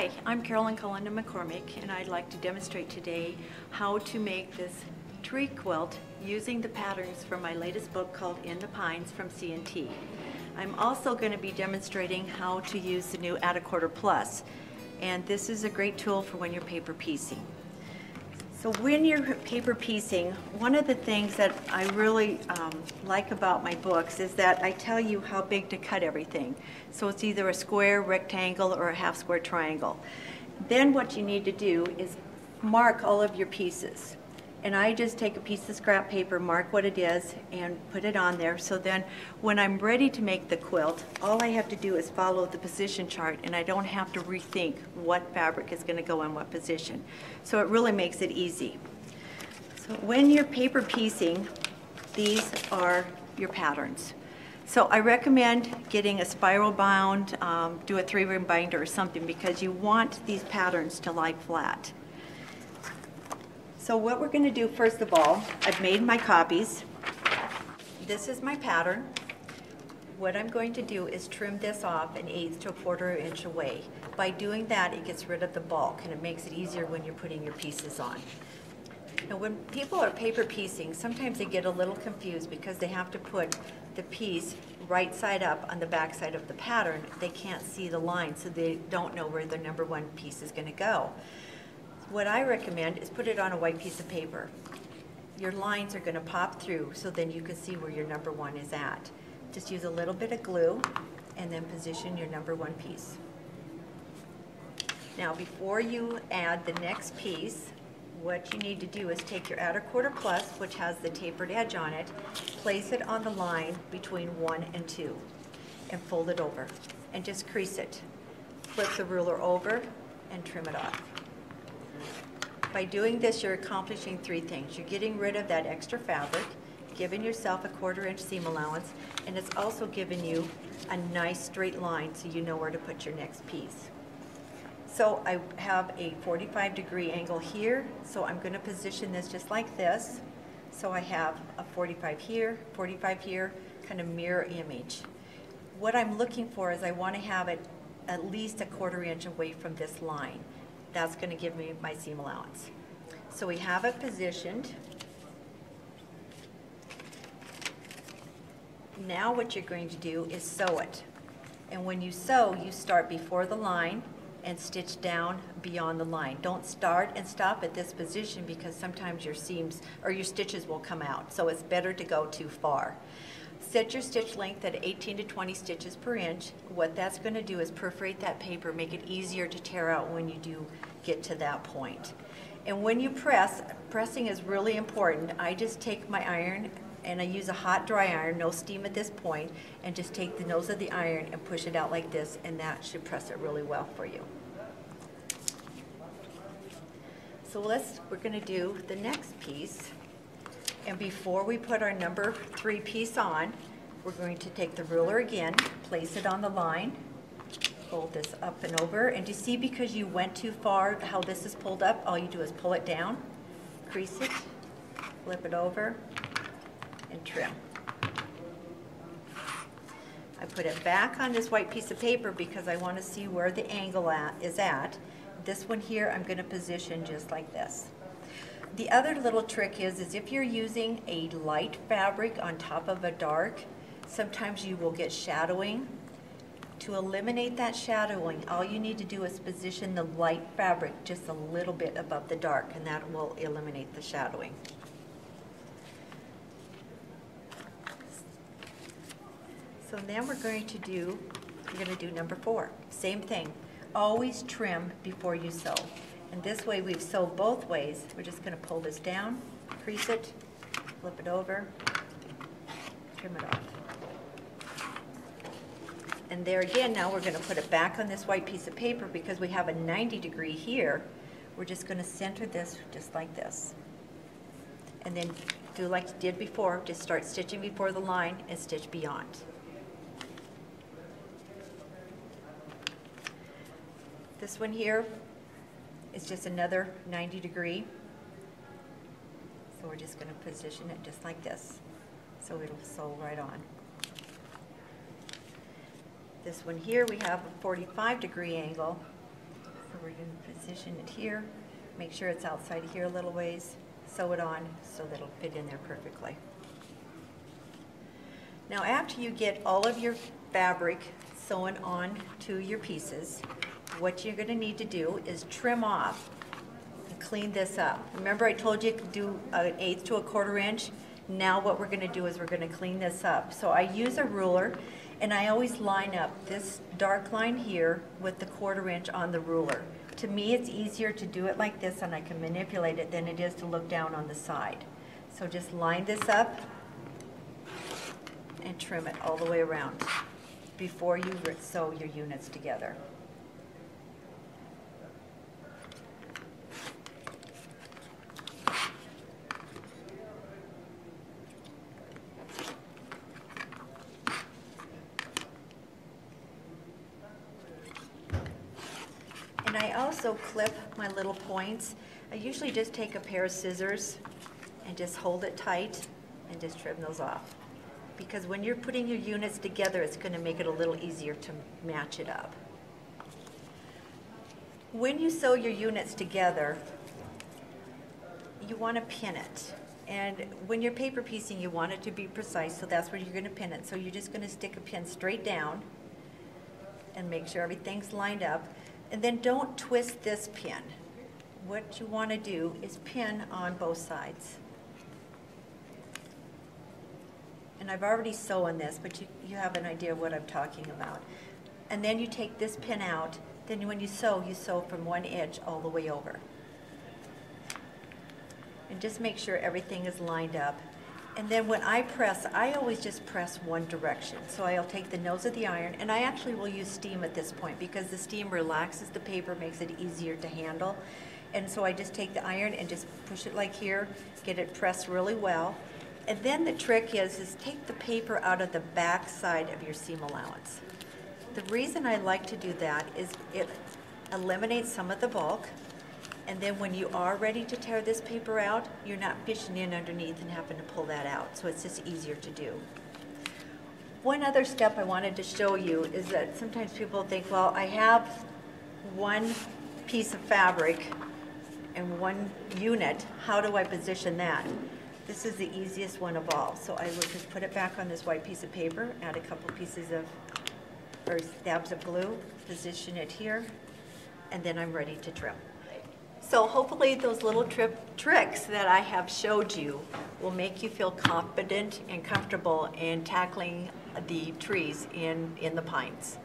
Hi, I'm Carolyn Cullinan McCormick, and I'd like to demonstrate today how to make this tree quilt using the patterns from my latest book called In the Pines from C&T. I'm also going to be demonstrating how to use the new Add a Quarter Plus, and this is a great tool for when you're paper piecing. So when you're paper piecing, one of the things that I really like about my books is that I tell you how big to cut everything. So it's either a square, rectangle, or a half square triangle. Then what you need to do is mark all of your pieces. And I just take a piece of scrap paper, mark what it is, and put it on there. So then when I'm ready to make the quilt, all I have to do is follow the position chart, and I don't have to rethink what fabric is going to go in what position. So it really makes it easy. So when you're paper piecing, these are your patterns. So I recommend getting a spiral bound, do a 3-ring binder or something, because you want these patterns to lie flat. So what we're going to do, first of all, I've made my copies. This is my pattern. What I'm going to do is trim this off 1/8 to 1/4 inch away. By doing that, it gets rid of the bulk, and it makes it easier when you're putting your pieces on. Now, when people are paper piecing, sometimes they get a little confused because they have to put the piece right side up on the back side of the pattern. They can't see the line, so they don't know where their number one piece is going to go. What I recommend is put it on a white piece of paper. Your lines are going to pop through, so then you can see where your number one is at. Just use a little bit of glue and then position your number one piece. Now, before you add the next piece, what you need to do is take your Add a Quarter Plus, which has the tapered edge on it, place it on the line between 1 and 2, and fold it over, and just crease it. Flip the ruler over and trim it off. By doing this, you're accomplishing 3 things. You're getting rid of that extra fabric, giving yourself a 1/4 inch seam allowance, and it's also giving you a nice straight line so you know where to put your next piece. So I have a 45-degree angle here, so I'm going to position this just like this. So I have a 45 here, 45 here, kind of mirror image. What I'm looking for is I want to have it at least a 1/4 inch away from this line. That's going to give me my seam allowance. So we have it positioned. Now what you're going to do is sew it. And when you sew, you start before the line and stitch down beyond the line. Don't start and stop at this position, because sometimes your seams or your stitches will come out. So it's better to go too far. Set your stitch length at 18 to 20 stitches per inch. What that's going to do is perforate that paper, make it easier to tear out when you do get to that point. And when you press, pressing is really important. I just take my iron and I use a hot dry iron, no steam at this point, and just take the nose of the iron and push it out like this, and that should press it really well for you. So we're going to do the next piece. And before we put our number 3 piece on, we're going to take the ruler again, place it on the line, fold this up and over. And you see, because you went too far, how this is pulled up, all you do is pull it down, crease it, flip it over, and trim. I put it back on this white piece of paper because I want to see where the angle is at. This one here I'm going to position just like this. The other little trick is if you're using a light fabric on top of a dark, sometimes you will get shadowing. To eliminate that shadowing, all you need to do is position the light fabric just a little bit above the dark, and that will eliminate the shadowing. So then we're going to do number 4. Same thing. Always trim before you sew. And this way we've sewed both ways. We're just going to pull this down, crease it, flip it over, trim it off. And there again, now we're going to put it back on this white piece of paper because we have a 90-degree here. We're just going to center this just like this. And then do like you did before, just start stitching before the line and stitch beyond. This one here, it's just another 90-degree. So we're just going to position it just like this. So it'll sew right on. This one here, we have a 45-degree angle. So we're going to position it here, make sure it's outside here a little ways, sew it on so that it'll fit in there perfectly. Now after you get all of your fabric sewn on to your pieces, what you're going to need to do is trim off and clean this up. Remember I told you to do an 1/8 to a 1/4 inch? Now what we're going to do is we're going to clean this up. So I use a ruler and I always line up this dark line here with the 1/4 inch on the ruler. To me it's easier to do it like this and I can manipulate it than it is to look down on the side. So just line this up and trim it all the way around before you sew your units together. And I also clip my little points. I usually just take a pair of scissors and just hold it tight and just trim those off. Because when you're putting your units together, it's going to make it a little easier to match it up. When you sew your units together, you want to pin it. And when you're paper piecing, you want it to be precise, so that's where you're going to pin it. So you're just going to stick a pin straight down and make sure everything's lined up. And then don't twist this pin. What you want to do is pin on both sides. And I've already sewn this, but you have an idea of what I'm talking about. And then you take this pin out. Then when you sew from one edge all the way over. And just make sure everything is lined up. And then when I press, I always just press one direction. So I'll take the nose of the iron, and I actually will use steam at this point because the steam relaxes the paper, makes it easier to handle. And so I just take the iron and just push it like here, get it pressed really well. And then the trick is take the paper out of the back side of your seam allowance. The reason I like to do that is it eliminates some of the bulk. And then when you are ready to tear this paper out, you're not fishing in underneath and having to pull that out. So it's just easier to do. One other step I wanted to show you is that sometimes people think, well, I have one piece of fabric and one unit. How do I position that? This is the easiest one of all. So I will just put it back on this white piece of paper, add a couple pieces of, or dabs of glue, position it here, and then I'm ready to trim. So hopefully those little tricks that I have showed you will make you feel confident and comfortable in tackling the trees in the pines.